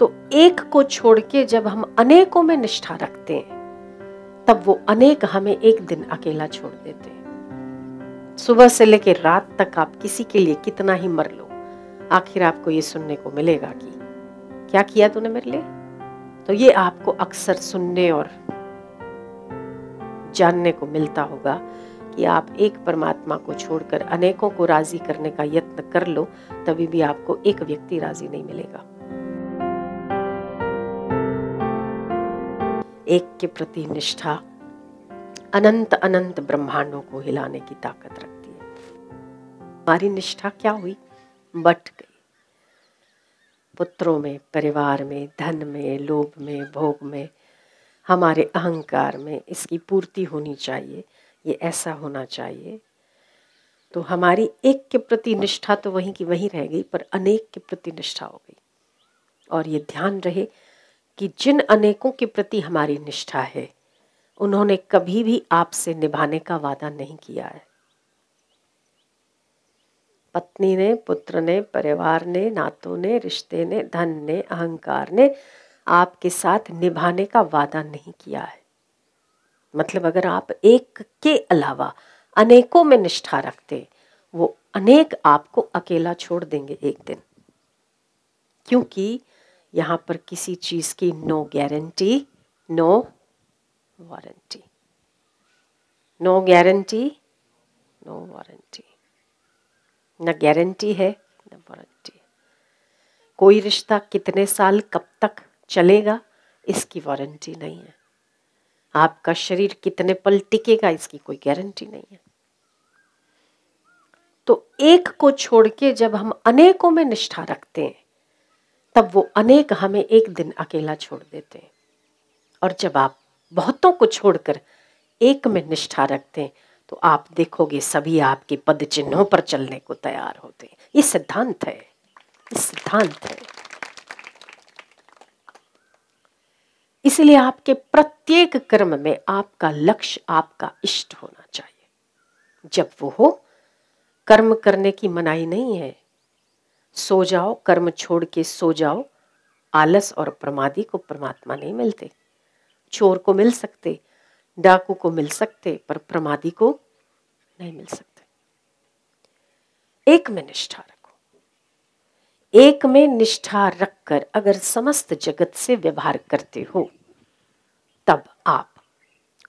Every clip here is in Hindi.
तो एक को छोड़ के जब हम अनेकों में निष्ठा रखते हैं तब वो अनेक हमें एक दिन अकेला छोड़ देते हैं। सुबह से लेकर रात तक आप किसी के लिए कितना ही मर लो, आखिर आपको ये सुनने को मिलेगा कि क्या किया तूने मेरे लिए। तो ये आपको अक्सर सुनने और जानने को मिलता होगा कि आप एक परमात्मा को छोड़कर अनेकों को राजी करने का यत्न कर लो तभी भी आपको एक व्यक्ति राजी नहीं मिलेगा। एक के प्रति निष्ठा अनंत अनंत ब्रह्मांडों को हिलाने की ताकत रखती है। हमारी निष्ठा क्या हुई, बट गई। पुत्रों में, परिवार में, धन में, लोभ में, भोग में, हमारे अहंकार में इसकी पूर्ति होनी चाहिए, ये ऐसा होना चाहिए। तो हमारी एक के प्रति निष्ठा तो वहीं की वहीं रह गई, पर अनेक के प्रति निष्ठा हो गई। और ये ध्यान रहे कि जिन अनेकों के प्रति हमारी निष्ठा है उन्होंने कभी भी आपसे निभाने का वादा नहीं किया है। पत्नी ने, पुत्र ने, परिवार ने, नातों ने, रिश्ते ने, धन ने, अहंकार ने आपके साथ निभाने का वादा नहीं किया है। मतलब अगर आप एक के अलावा अनेकों में निष्ठा रखते वो अनेक आपको अकेला छोड़ देंगे एक दिन, क्योंकि यहाँ पर किसी चीज की no guarantee no warranty, no guarantee no warranty, न गारंटी है न वारंटी। कोई रिश्ता कितने साल कब तक चलेगा इसकी वारंटी नहीं है। आपका शरीर कितने पल टिकेगा इसकी कोई गारंटी नहीं है। तो एक को छोड़ के जब हम अनेकों में निष्ठा रखते हैं तब वो अनेक हमें एक दिन अकेला छोड़ देते हैं। और जब आप बहुतों को छोड़कर एक में निष्ठा रखते हैं तो आप देखोगे सभी आपके पद चिन्हों पर चलने को तैयार होते हैं। ये सिद्धांत है, ये सिद्धांत है। इसलिए आपके प्रत्येक कर्म में आपका लक्ष्य, आपका इष्ट होना चाहिए। जब वो हो, कर्म करने की मनाही नहीं है। सो जाओ, कर्म छोड़ के सो जाओ। आलस और प्रमादी को परमात्मा नहीं मिलते। चोर को मिल सकते, डाकू को मिल सकते, पर प्रमादी को नहीं मिल सकते। एक में निष्ठा रखो। एक में निष्ठा रखकर अगर समस्त जगत से व्यवहार करते हो तब आप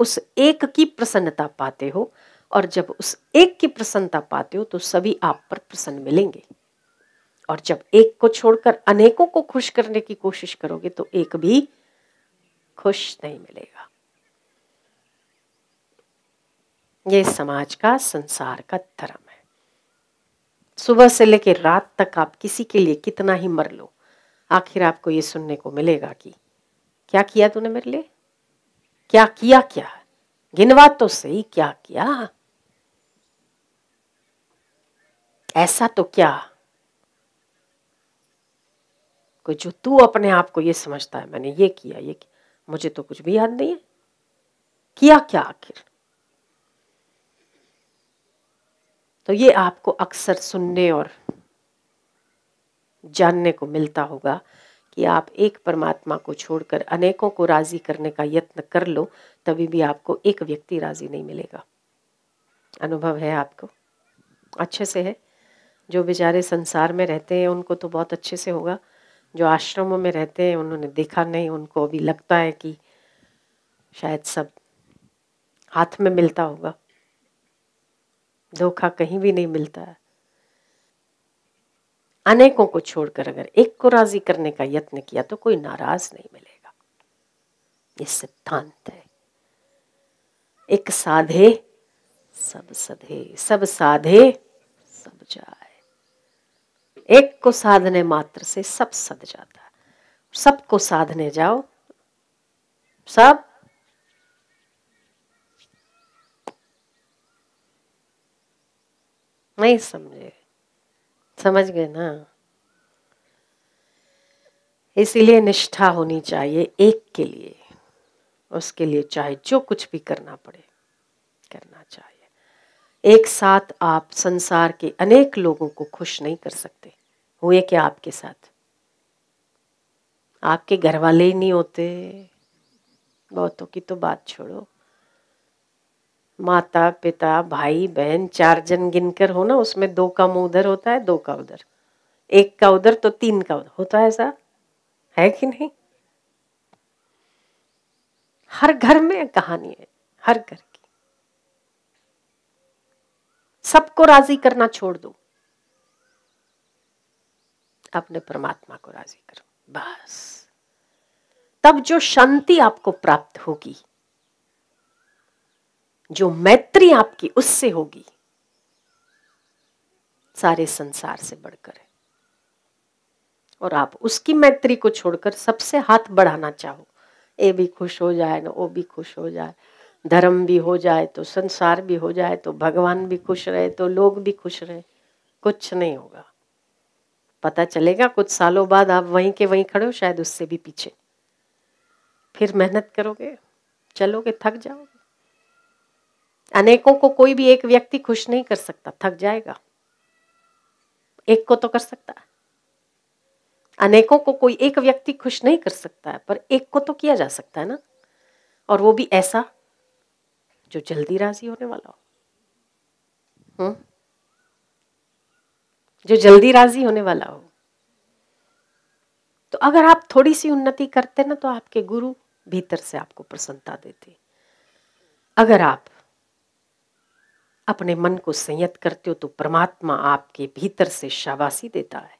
उस एक की प्रसन्नता पाते हो। और जब उस एक की प्रसन्नता पाते हो तो सभी आप पर प्रसन्न मिलेंगे। और जब एक को छोड़कर अनेकों को खुश करने की कोशिश करोगे तो एक भी खुश नहीं मिलेगा। ये समाज का, संसार का धर्म है। सुबह से लेकर रात तक आप किसी के लिए कितना ही मर लो, आखिर आपको ये सुनने को मिलेगा कि क्या किया तूने मेरे लिए। क्या किया, क्या गिनवा तो सही, क्या किया ऐसा तो क्या कोई, जो तू अपने आप को ये समझता है मैंने ये किया, ये किया। मुझे तो कुछ भी याद नहीं है किया क्या आखिर। तो ये आपको अक्सर सुनने और जानने को मिलता होगा कि आप एक परमात्मा को छोड़कर अनेकों को राजी करने का यत्न कर लो तभी भी आपको एक व्यक्ति राजी नहीं मिलेगा। अनुभव है आपको, अच्छे से है। जो बेचारे संसार में रहते हैं उनको तो बहुत अच्छे से होगा। जो आश्रमों में रहते हैं उन्होंने देखा नहीं, उनको अभी लगता है कि शायद सब हाथ में मिलता होगा। धोखा कहीं भी नहीं मिलता है। अनेकों को छोड़कर अगर एक को राजी करने का यत्न किया तो कोई नाराज नहीं मिलेगा। ये सिद्धांत है। एक साधे सब सधे, सब साधे सब जाए। एक को साधने मात्र से सब सध जाता है। सबको साधने जाओ, सब नहीं समझे। समझ गए ना। इसीलिए निष्ठा होनी चाहिए एक के लिए। उसके लिए चाहे जो कुछ भी करना पड़े करना चाहिए। एक साथ आप संसार के अनेक लोगों को खुश नहीं कर सकते। हुए क्या आपके साथ? आपके घर वाले ही नहीं होते, बहुतों की तो बात छोड़ो। माता पिता भाई बहन चार जन गिनकर हो ना, उसमें दो का मुंह उधर होता है, दो का उधर, एक का उधर, तो तीन का उधर होता है। ऐसा है कि नहीं? हर घर में कहानी है, हर घर की। सबको राजी करना छोड़ दो, अपने परमात्मा को राजी करो बस। तब जो शांति आपको प्राप्त होगी, जो मैत्री आपकी उससे होगी, सारे संसार से बढ़कर है। और आप उसकी मैत्री को छोड़कर सबसे हाथ बढ़ाना चाहो, ये भी खुश हो जाए ना, वो भी खुश हो जाए, धर्म भी हो जाए तो संसार भी हो जाए, तो भगवान भी खुश रहे तो लोग भी खुश रहे, कुछ नहीं होगा। पता चलेगा कुछ सालों बाद आप वहीं के वहीं खड़े हो, शायद उससे भी पीछे। फिर मेहनत करोगे, चलोगे, थक जाओगे। अनेकों को कोई भी एक व्यक्ति खुश नहीं कर सकता, थक जाएगा। एक को तो कर सकता है, अनेकों को कोई एक व्यक्ति खुश नहीं कर सकता है, पर एक को तो किया जा सकता है ना, और वो भी ऐसा जो जल्दी राजी होने वाला हो। जो जल्दी राजी होने वाला हो। तो अगर आप थोड़ी सी उन्नति करते ना, तो आपके गुरु भीतर से आपको प्रसन्नता देते। अगर आप अपने मन को संयत करते हो तो परमात्मा आपके भीतर से शाबाशी देता है।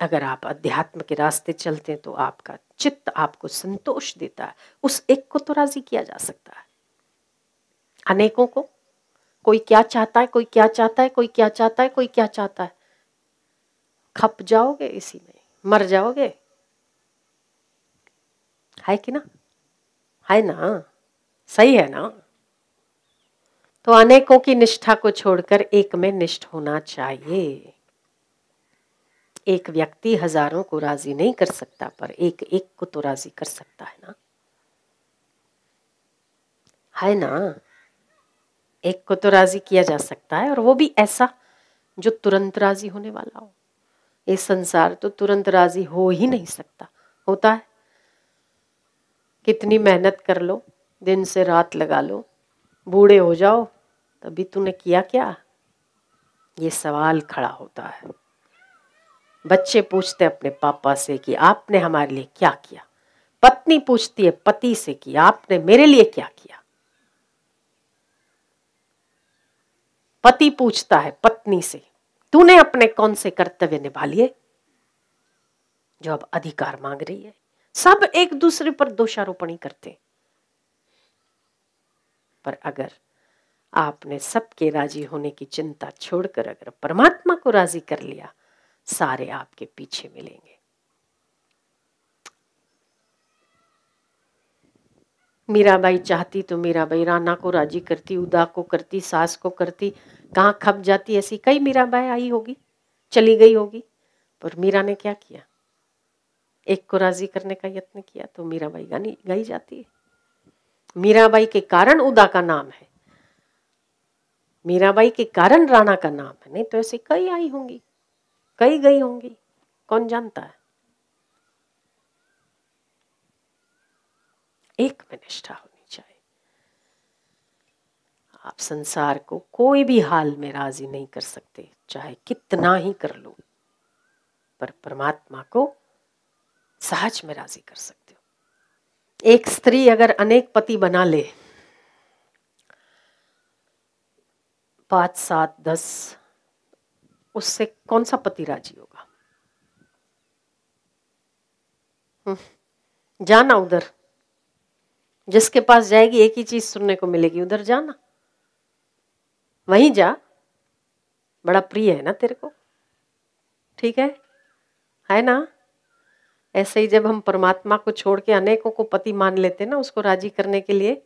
अगर आप अध्यात्म के रास्ते चलते हैं तो आपका चित्त आपको संतोष देता है। उस एक को तो राजी किया जा सकता है, अनेकों को कोई क्या चाहता है, कोई क्या चाहता है, कोई क्या चाहता है, कोई क्या चाहता है, खप जाओगे, इसी में मर जाओगे। है कि ना? है ना? सही है ना? तो अनेकों की निष्ठा को छोड़कर एक में निष्ठ होना चाहिए। एक व्यक्ति हजारों को राजी नहीं कर सकता, पर एक एक को तो राजी कर सकता है ना। है ना? एक को तो राजी किया जा सकता है, और वो भी ऐसा जो तुरंत राजी होने वाला हो। ये संसार तो तुरंत राजी हो ही नहीं सकता, होता है। कितनी मेहनत कर लो, दिन से रात लगा लो, बूढ़े हो जाओ, तभी तूने किया क्या, ये सवाल खड़ा होता है। बच्चे पूछते अपने पापा से कि आपने हमारे लिए क्या किया, पत्नी पूछती है पति से कि आपने मेरे लिए क्या किया, पति पूछता है पत्नी से तूने अपने कौन से कर्तव्य निभा लिए, जो अब अधिकार मांग रही है। सब एक दूसरे पर दोषारोपण करते, पर अगर आपने सबके राजी होने की चिंता छोड़कर अगर परमात्मा को राजी कर लिया, सारे आपके पीछे मिलेंगे। मीराबाई चाहती तो मीराबाई राणा को राजी करती, उदा को करती, सास को करती, कहाँ खप जाती। ऐसी कई मीराबाई आई होगी, चली गई होगी, पर मीरा ने क्या किया? एक को राजी करने का यत्न किया, तो मीराबाई गानी गाई जाती है। मीराबाई के कारण उदा का नाम है, मीराबाई के कारण राणा का नाम है। नहीं तो ऐसे कई आई होंगी, कई गई होंगी, कौन जानता है। एक में निष्ठा होनी चाहिए। आप संसार को कोई भी हाल में राजी नहीं कर सकते, चाहे कितना ही कर लो, पर परमात्मा को सहज में राजी कर सकते हो। एक स्त्री अगर अनेक पति बना ले, 5, 7, 10, उससे कौन सा पति राजी होगा? जाना उधर, जिसके पास जाएगी एक ही चीज सुनने को मिलेगी, उधर जाना, वहीं जा, बड़ा प्रिय है ना तेरे को, ठीक है ना। ऐसे ही जब हम परमात्मा को छोड़ के अनेकों को पति मान लेते ना, उसको राजी करने के लिए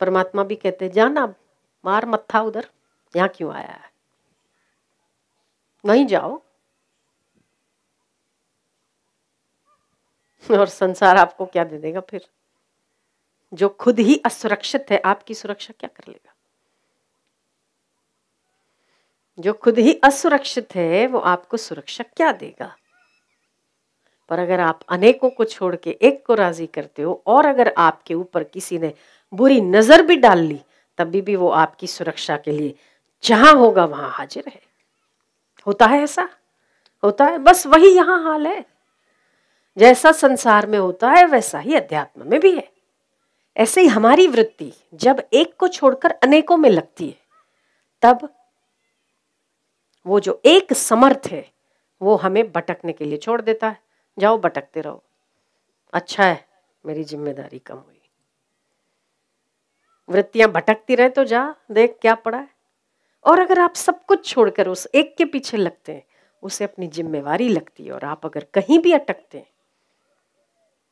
परमात्मा भी कहते हैं जाना, मार मत्था उधर, यहाँ क्यों आया है, नहीं जाओ। और संसार आपको क्या दे देगा फिर, जो खुद ही असुरक्षित है, आपकी सुरक्षा क्या कर लेगा। जो खुद ही असुरक्षित है वो आपको सुरक्षा क्या देगा। पर अगर आप अनेकों को छोड़ के एक को राजी करते हो और अगर आपके ऊपर किसी ने बुरी नजर भी डाल ली तभी भी वो आपकी सुरक्षा के लिए जहां होगा वहां हाजिर है। होता है ऐसा, होता है। बस वही यहाँ हाल है। जैसा संसार में होता है वैसा ही अध्यात्म में भी है। ऐसे ही हमारी वृत्ति जब एक को छोड़कर अनेकों में लगती है तब वो जो एक समर्थ है वो हमें भटकने के लिए छोड़ देता है। जाओ भटकते रहो, अच्छा है, मेरी जिम्मेदारी कम हुई। वृत्तियां भटकती रहे तो जा देख क्या पड़ा है। और अगर आप सब कुछ छोड़कर उस एक के पीछे लगते हैं, उसे अपनी जिम्मेवारी लगती है और आप अगर कहीं भी अटकते हैं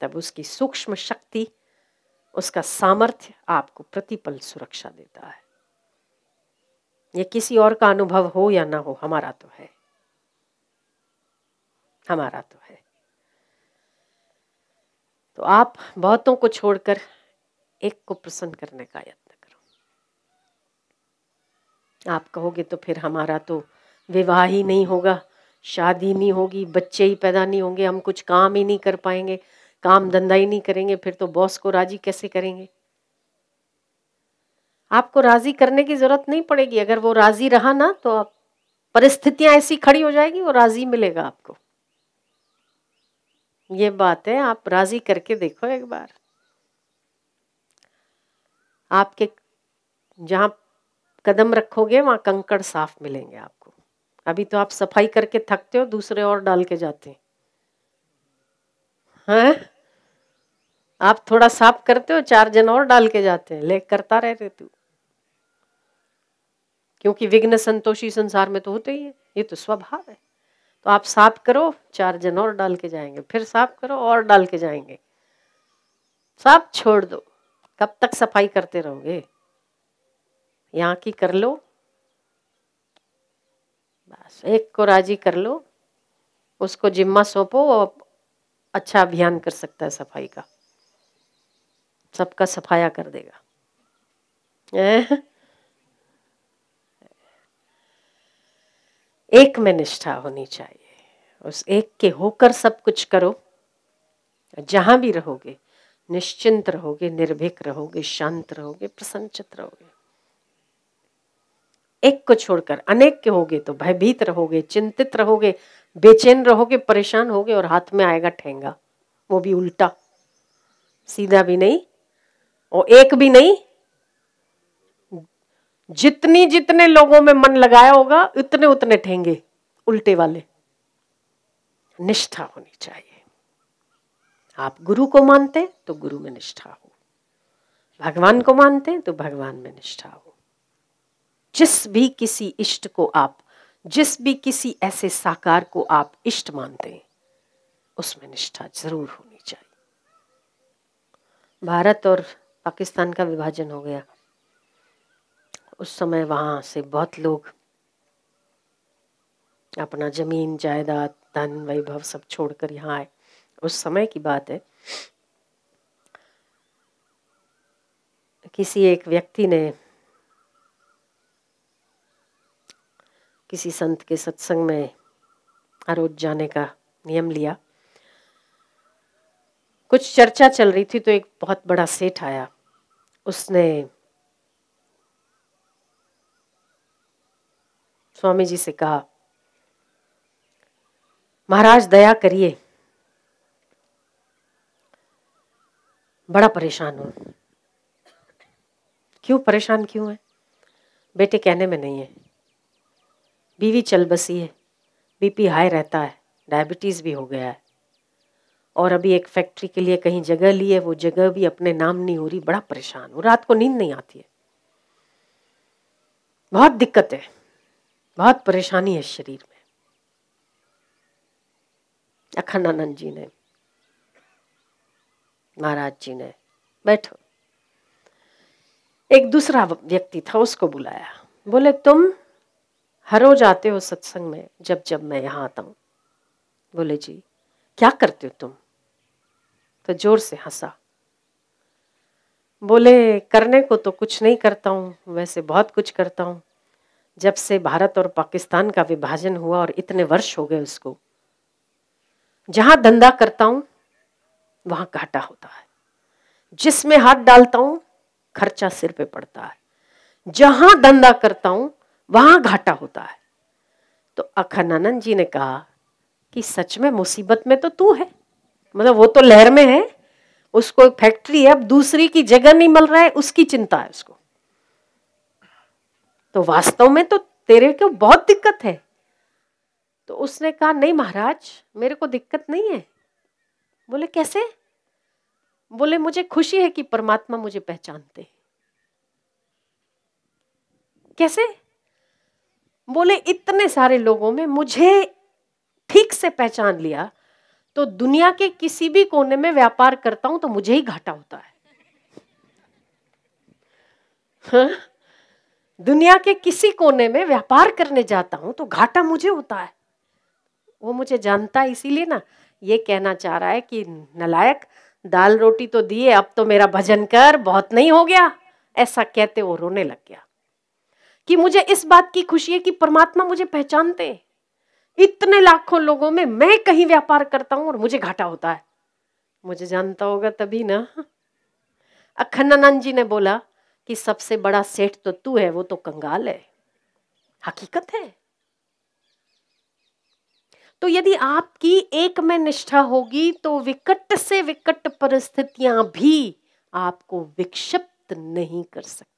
तब उसकी सूक्ष्म शक्ति, उसका सामर्थ्य आपको प्रतिपल सुरक्षा देता है। ये किसी और का अनुभव हो या ना हो, हमारा तो है, हमारा तो है। तो आप बहुतों को छोड़कर एक को प्रसन्न करने का यत्न करो। आप कहोगे तो फिर हमारा तो विवाह ही नहीं होगा, शादी नहीं होगी, बच्चे ही पैदा नहीं होंगे, हम कुछ काम ही नहीं कर पाएंगे, काम धंधा ही नहीं करेंगे, फिर तो बॉस को राजी कैसे करेंगे। आपको राजी करने की जरूरत नहीं पड़ेगी। अगर वो राजी रहा ना तो आप परिस्थितियां ऐसी खड़ी हो जाएगी वो राजी मिलेगा आपको। ये बात है, आप राजी करके देखो एक बार। आपके जहां कदम रखोगे वहां कंकड़ साफ मिलेंगे आपको। अभी तो आप सफाई करके थकते हो, दूसरे और डाल के जाते हैं। आप थोड़ा साफ करते हो, 4 जन और डाल के जाते हैं। ले करता रहे तू, क्योंकि विघ्न संतोषी संसार में तो होते ही है, ये तो स्वभाव है। तो आप साफ करो, 4 जन और डाल के जाएंगे, फिर साफ करो और डाल के जाएंगे। साफ छोड़ दो, कब तक सफाई करते रहोगे, यहाँ की कर लो बस। एक को राजी कर लो, उसको जिम्मा सौंपो और अच्छा अभियान कर सकता है सफाई का, सबका सफाया कर देगा। एक में निष्ठा होनी चाहिए, उस एक के होकर सब कुछ करो। जहां भी रहोगे निश्चिंत रहोगे, निर्भीक रहोगे, शांत रहोगे, प्रसन्नचित रहोगे। एक को छोड़कर अनेक के होगे तो भयभीत रहोगे, चिंतित रहोगे, बेचैन रहोगे, परेशान होगे और हाथ में आएगा ठेंगा, वो भी उल्टा, सीधा भी नहीं और एक भी नहीं। जितने लोगों में मन लगाया होगा उतने उतने ठेंगे, उल्टे वाले। निष्ठा होनी चाहिए। आप गुरु को मानते हैं तो गुरु में निष्ठा हो, भगवान को मानते हैं तो भगवान में निष्ठा हो। जिस भी किसी इष्ट को आप, जिस भी किसी ऐसे साकार को आप इष्ट मानते हैं, उसमें निष्ठा जरूर होनी चाहिए। भारत और पाकिस्तान का विभाजन हो गया, उस समय वहां से बहुत लोग अपना जमीन जायदाद धन वैभव सब छोड़कर यहाँ आए। उस समय की बात है, किसी एक व्यक्ति ने किसी संत के सत्संग में रोज जाने का नियम लिया। कुछ चर्चा चल रही थी तो एक बहुत बड़ा सेठ आया। उसने स्वामी जी से कहा, महाराज दया करिए, बड़ा परेशान हूं। क्यों परेशान क्यों है? बेटे कहने में नहीं है, बीवी चल बसी है, बीपी हाई रहता है, डायबिटीज भी हो गया है और अभी एक फैक्ट्री के लिए कहीं जगह ली है, वो जगह भी अपने नाम नहीं हो रही। बड़ा परेशान हूं, रात को नींद नहीं आती है, बहुत दिक्कत है, बहुत परेशानी है शरीर में। अखंडानंद जी ने, महाराज जी ने, बैठो। एक दूसरा व्यक्ति था, उसको बुलाया। बोले तुम हर रोज आते हो सत्संग में, जब जब मैं यहाँ आता हूँ। बोले जी क्या करते हो तुम? तो जोर से हंसा। बोले करने को तो कुछ नहीं करता हूँ, वैसे बहुत कुछ करता हूँ। जब से भारत और पाकिस्तान का विभाजन हुआ और इतने वर्ष हो गए उसको, जहां धंधा करता हूं वहां घाटा होता है, जिसमें हाथ डालता हूं खर्चा सिर पे पड़ता है, जहां धंधा करता हूं वहां घाटा होता है। तो अखंडानंद जी ने कहा कि सच में मुसीबत में तो तू है, मतलब वो तो लहर में है, उसको एक फैक्ट्री है, अब दूसरी की जगह नहीं मिल रहा है, उसकी चिंता है उसको, तो वास्तव में तो तेरे को बहुत दिक्कत है। तो उसने कहा नहीं महाराज मेरे को दिक्कत नहीं है। बोले कैसे? बोले मुझे खुशी है कि परमात्मा मुझे पहचानते हैं। कैसे? बोले इतने सारे लोगों में मुझे ठीक से पहचान लिया, तो दुनिया के किसी भी कोने में व्यापार करता हूं तो मुझे ही घाटा होता है। हाँ? दुनिया के किसी कोने में व्यापार करने जाता हूं तो घाटा मुझे होता है। वो मुझे जानता है, इसीलिए ना ये कहना चाह रहा है कि नलायक दाल रोटी तो दिए, अब तो मेरा भजन कर, बहुत नहीं हो गया। ऐसा कहते वो रोने लग गया कि मुझे इस बात की खुशी है कि परमात्मा मुझे पहचानते, इतने लाखों लोगों में मैं कहीं व्यापार करता हूं और मुझे घाटा होता है, मुझे जानता होगा तभी ना। अखंडानंद जी ने बोला कि सबसे बड़ा सेठ तो तू है, वो तो कंगाल है, हकीकत है। तो यदि आपकी एक में निष्ठा होगी तो विकट से विकट परिस्थितियां भी आपको विक्षिप्त नहीं कर सकती।